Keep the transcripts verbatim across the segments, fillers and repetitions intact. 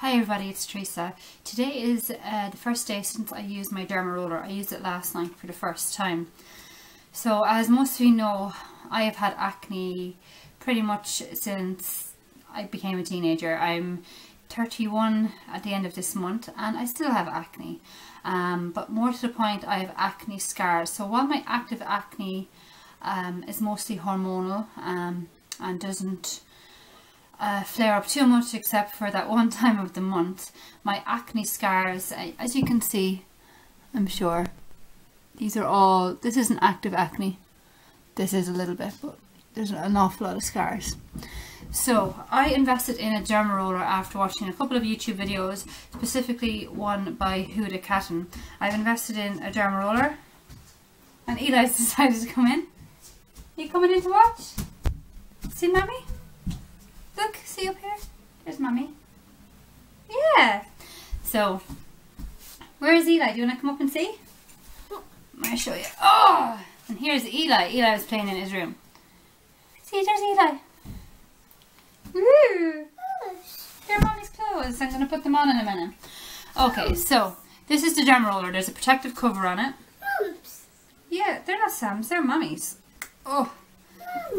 Hi everybody, it's Teresa. Today is uh, the first day since I used my Derma Roller. I used it last night for the first time. So as most of you know, I have had acne pretty much since I became a teenager. I'm thirty-one at the end of this month and I still have acne. Um, but more to the point, I have acne scars. So while my active acne um, is mostly hormonal um, and doesn't Uh, flare up too much except for that one time of the month, my acne scars, as you can see, I'm sure these are all, this isn't active acne, this is a little bit, but there's an awful lot of scars. So I invested in a derma roller after watching a couple of YouTube videos, specifically one by Huda Kattan. I've invested in a derma roller and Eli's decided to come in. Are you coming in to watch? See mommy? Look, see up here? There's mummy. Yeah. So, where is Eli? Do you want to come up and see? I'll show you. Oh, and here's Eli. Eli was playing in his room. See, there's Eli. Ooh. Here are mommy's clothes. I'm going to put them on in a minute. Okay, so this is the derma roller. There's a protective cover on it. Yeah, they're not Sam's. They're mommy's. Oh.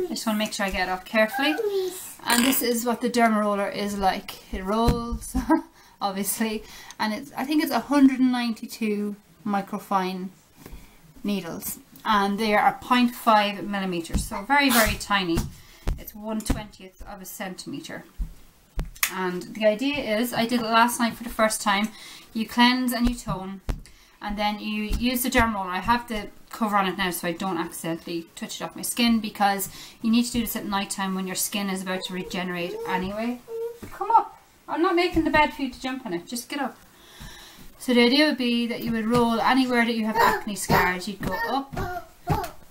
I just want to make sure I get it off carefully. And this is what the derma roller is like. It rolls, obviously, and it's, I think it's one hundred ninety-two microfine needles, and they are zero point five millimeters, so very, very tiny. It's one twentieth of a centimeter. And the idea is, I did it last night for the first time. You cleanse and you tone, and then you use the derma roller. I have the cover on it now so I don't accidentally touch it off my skin, because you need to do this at night time when your skin is about to regenerate anyway. Come up. I'm not making the bed for you to jump on it. Just get up. So the idea would be that you would roll anywhere that you have acne scars. You'd go up.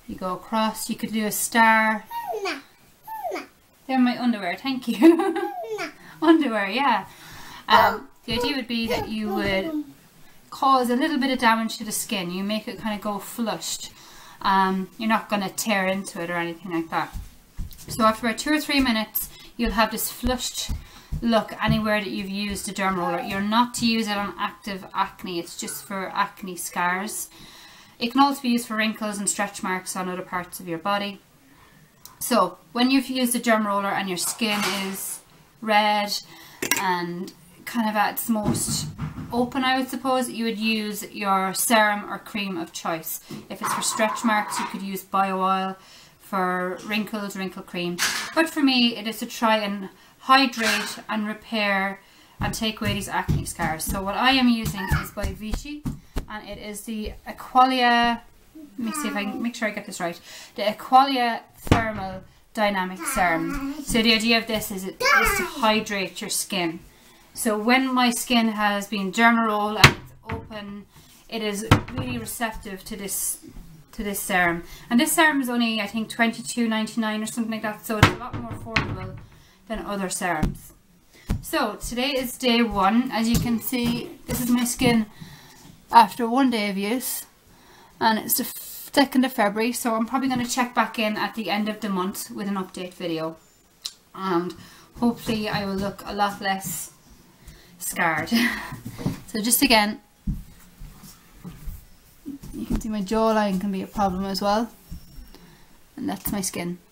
You go across. You could do a star. They're my underwear. Thank you. Underwear, yeah. Um, the idea would be that you would cause a little bit of damage to the skin. You make it kind of go flushed. Um, you're not going to tear into it or anything like that. So after about two or three minutes, you'll have this flushed look anywhere that you've used the derma roller. You're not to use it on active acne. It's just for acne scars. It can also be used for wrinkles and stretch marks on other parts of your body. So when you've used the derma roller and your skin is red and kind of at its most open, I would suppose, you would use your serum or cream of choice. If it's for stretch marks, you could use bio oil. For wrinkles, wrinkle cream. But for me, it is to try and hydrate and repair and take away these acne scars. So what I am using is by Vichy, and it is the Aqualia, let me see if I can make sure I get this right, the Aqualia Thermal Dynamic Serum. So the idea of this is it is to hydrate your skin. So when my skin has been derma rolled and it's open, it is really receptive to this to this serum. And this serum is only, I think, twenty-two ninety-nine or something like that, so it's a lot more affordable than other serums. So today is day one. As you can see, this is my skin after one day of use, and it's the second of February, so I'm probably going to check back in at the end of the month with an update video, and hopefully I will look a lot less scarred. So just again, you can see my jawline can be a problem as well, and that's my skin.